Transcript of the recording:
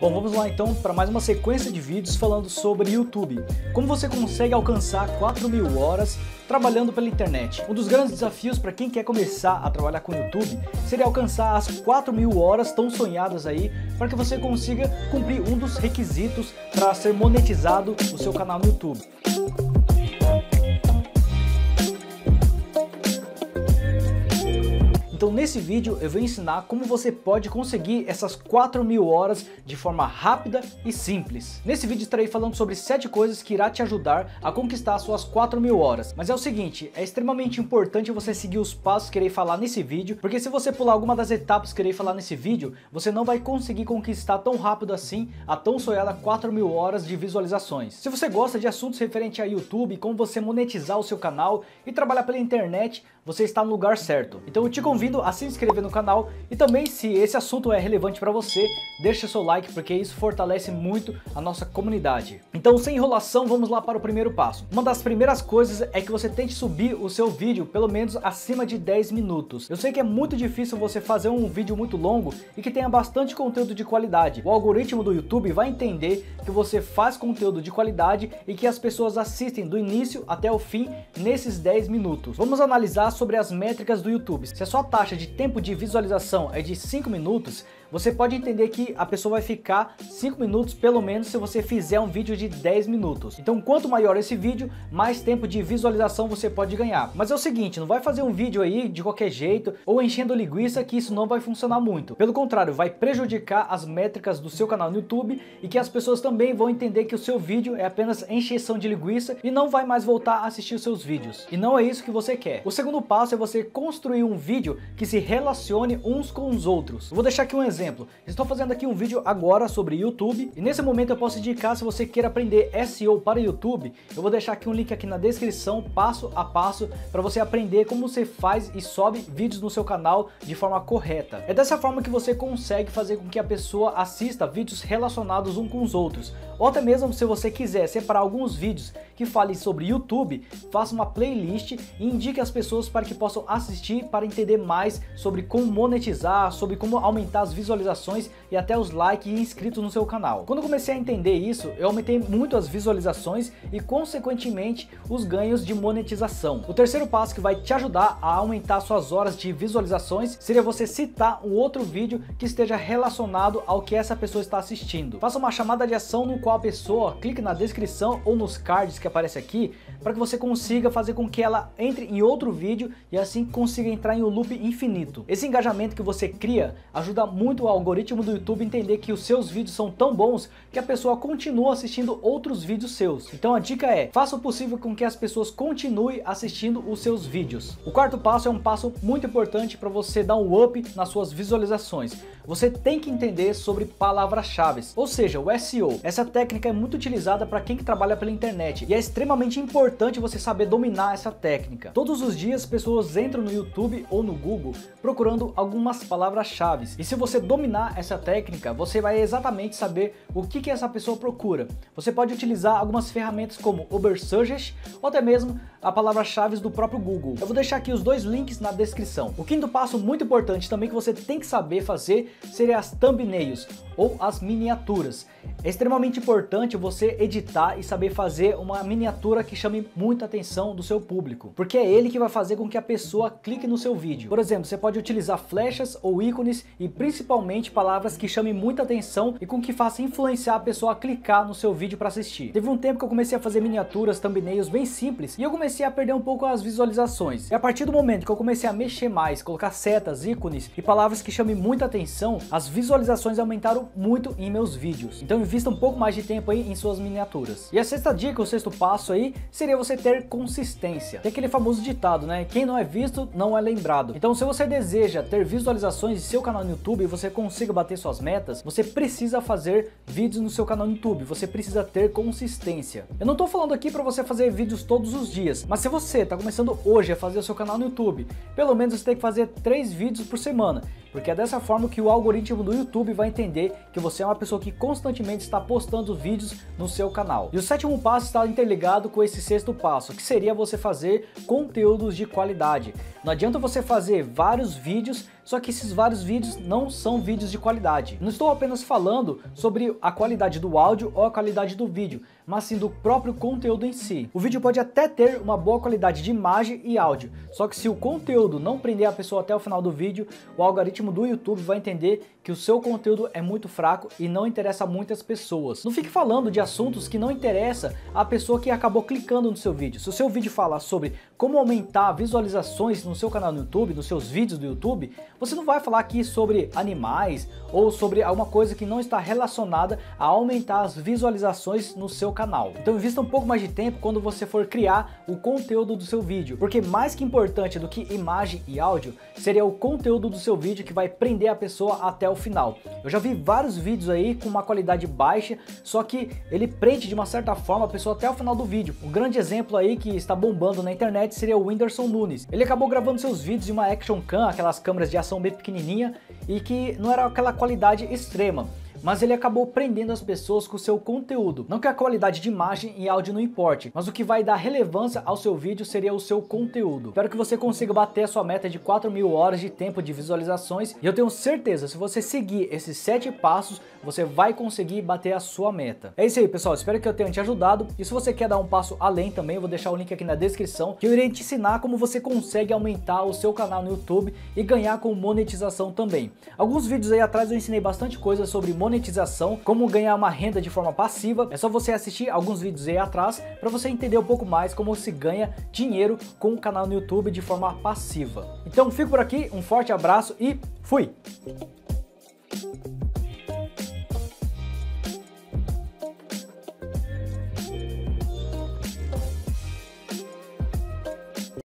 Bom, vamos lá então para mais uma sequência de vídeos falando sobre YouTube. Como você consegue alcançar 4.000 horas trabalhando pela internet? Um dos grandes desafios para quem quer começar a trabalhar com o YouTube seria alcançar as 4.000 horas tão sonhadas aí, para que você consiga cumprir um dos requisitos para ser monetizado o seu canal no YouTube. Então nesse vídeo eu vou ensinar como você pode conseguir essas 4.000 horas de forma rápida e simples. Nesse vídeo estarei falando sobre 7 coisas que irá te ajudar a conquistar as suas 4.000 horas. Mas é o seguinte, é extremamente importante você seguir os passos que irei falar nesse vídeo, porque se você pular alguma das etapas que irei falar nesse vídeo, você não vai conseguir conquistar tão rápido assim a tão sonhada 4.000 horas de visualizações. Se você gosta de assuntos referentes a YouTube, como você monetizar o seu canal e trabalhar pela internet, você está no lugar certo. Então eu te convido a se inscrever no canal e também, se esse assunto é relevante para você, deixa seu like, porque isso fortalece muito a nossa comunidade. Então, sem enrolação, vamos lá para o primeiro passo. Uma das primeiras coisas é que você tente subir o seu vídeo pelo menos acima de 10 minutos. Eu sei que é muito difícil você fazer um vídeo muito longo e que tenha bastante conteúdo de qualidade. O algoritmo do YouTube vai entender que você faz conteúdo de qualidade e que as pessoas assistem do início até o fim nesses 10 minutos. Vamos analisar sobre as métricas do YouTube. Se a sua taxa de tempo de visualização é de 5 minutos, você pode entender que a pessoa vai ficar 5 minutos pelo menos se você fizer um vídeo de 10 minutos. Então quanto maior esse vídeo, mais tempo de visualização você pode ganhar. Mas é o seguinte, não vai fazer um vídeo aí de qualquer jeito ou enchendo linguiça, que isso não vai funcionar muito. Pelo contrário, vai prejudicar as métricas do seu canal no YouTube, e que as pessoas também vão entender que o seu vídeo é apenas encheção de linguiça e não vai mais voltar a assistir os seus vídeos. E não é isso que você quer. O segundo passo é você construir um vídeo que se relacione uns com os outros. Eu vou deixar aqui um exemplo. Estou fazendo aqui um vídeo agora sobre YouTube, e nesse momento eu posso indicar, se você queira aprender SEO para YouTube, eu vou deixar aqui um link aqui na descrição, passo a passo, para você aprender como você faz e sobe vídeos no seu canal de forma correta. É dessa forma que você consegue fazer com que a pessoa assista vídeos relacionados uns com os outros. Ou até mesmo, se você quiser separar alguns vídeos que falem sobre YouTube, faça uma playlist e indique as pessoas para que possam assistir, para entender mais sobre como monetizar, sobre como aumentar as visualizações e até os likes e inscritos no seu canal. Quando eu comecei a entender isso, eu aumentei muito as visualizações e consequentemente os ganhos de monetização. O terceiro passo que vai te ajudar a aumentar suas horas de visualizações seria você citar um outro vídeo que esteja relacionado ao que essa pessoa está assistindo. Faça uma chamada de ação no qual a pessoa clique na descrição ou nos cards que aparece aqui, para que você consiga fazer com que ela entre em outro vídeo e assim consiga entrar em um loop infinito. Esse engajamento que você cria ajuda muito o algoritmo do YouTube a entender que os seus vídeos são tão bons que a pessoa continua assistindo outros vídeos seus. Então a dica é, faça o possível com que as pessoas continuem assistindo os seus vídeos. O quarto passo é um passo muito importante para você dar um up nas suas visualizações. Você tem que entender sobre palavras-chave, ou seja, o SEO. Essa técnica é muito utilizada para quem trabalha pela internet, e é extremamente importante você saber dominar essa técnica. Todos os dias pessoas entram no YouTube ou no Google procurando algumas palavras-chave, e se você dominar essa técnica, você vai exatamente saber o que essa pessoa procura. Você pode utilizar algumas ferramentas como Ubersuggest ou até mesmo a palavra-chave do próprio Google. Eu vou deixar aqui os dois links na descrição. O quinto passo muito importante também que você tem que saber fazer seria as thumbnails ou as miniaturas. É extremamente importante você editar e saber fazer uma miniatura que chame muita atenção do seu público, porque é ele que vai fazer com que a pessoa clique no seu vídeo. Por exemplo, você pode utilizar flechas ou ícones e principalmente palavras que chamem muita atenção e com que faça influenciar a pessoa a clicar no seu vídeo para assistir. Teve um tempo que eu comecei a fazer miniaturas, thumbnails bem simples, e eu comecei a perder um pouco as visualizações. E a partir do momento que eu comecei a mexer mais, colocar setas, ícones e palavras que chamem muita atenção, as visualizações aumentaram muito em meus vídeos. Então invista um pouco mais de tempo aí em suas miniaturas. E a sexta dica, o sexto passo aí, seria você ter consistência. Tem aquele famoso ditado, né? Quem não é visto, não é lembrado. Então se você deseja ter visualizações de seu canal no YouTube e você consiga bater suas metas, você precisa fazer vídeos no seu canal no YouTube, você precisa ter consistência. Eu não tô falando aqui para você fazer vídeos todos os dias, mas se você tá começando hoje a fazer o seu canal no YouTube, pelo menos você tem que fazer 3 vídeos por semana, porque é dessa forma que o algoritmo do YouTube vai entender que você é uma pessoa que constantemente está postando vídeos no seu canal. E o sétimo passo está interligado com esse sexto passo, que seria você fazer conteúdos de qualidade. Não adianta você fazer vários vídeos só que esses vários vídeos não são vídeos de qualidade. Não estou apenas falando sobre a qualidade do áudio ou a qualidade do vídeo, mas sim do próprio conteúdo em si. O vídeo pode até ter uma boa qualidade de imagem e áudio, só que se o conteúdo não prender a pessoa até o final do vídeo, o algoritmo do YouTube vai entender que o seu conteúdo é muito fraco e não interessa a muitas pessoas. Não fique falando de assuntos que não interessam a pessoa que acabou clicando no seu vídeo. Se o seu vídeo falar sobre como aumentar visualizações no seu canal no YouTube, nos seus vídeos do YouTube, você não vai falar aqui sobre animais ou sobre alguma coisa que não está relacionada a aumentar as visualizações no seu canal. Então invista um pouco mais de tempo quando você for criar o conteúdo do seu vídeo, porque mais que importante do que imagem e áudio, seria o conteúdo do seu vídeo que vai prender a pessoa até o final. Eu já vi vários vídeos aí com uma qualidade baixa, só que ele prende de uma certa forma a pessoa até o final do vídeo. Um grande exemplo aí que está bombando na internet seria o Whindersson Nunes. Ele acabou gravando seus vídeos em uma action cam, aquelas câmeras de ação bem pequenininha e que não era aquela qualidade extrema, mas ele acabou prendendo as pessoas com o seu conteúdo. Não que a qualidade de imagem e áudio não importe, mas o que vai dar relevância ao seu vídeo seria o seu conteúdo. Espero que você consiga bater a sua meta de 4.000 horas de tempo de visualizações, e eu tenho certeza, se você seguir esses 7 passos, você vai conseguir bater a sua meta. É isso aí, pessoal, espero que eu tenha te ajudado, e se você quer dar um passo além também, eu vou deixar o link aqui na descrição, que eu irei te ensinar como você consegue aumentar o seu canal no YouTube e ganhar com monetização também. Alguns vídeos aí atrás eu ensinei bastante coisa sobre monetização, como ganhar uma renda de forma passiva. É só você assistir alguns vídeos aí atrás para você entender um pouco mais como se ganha dinheiro com o canal no YouTube de forma passiva. Então fico por aqui, um forte abraço e fui!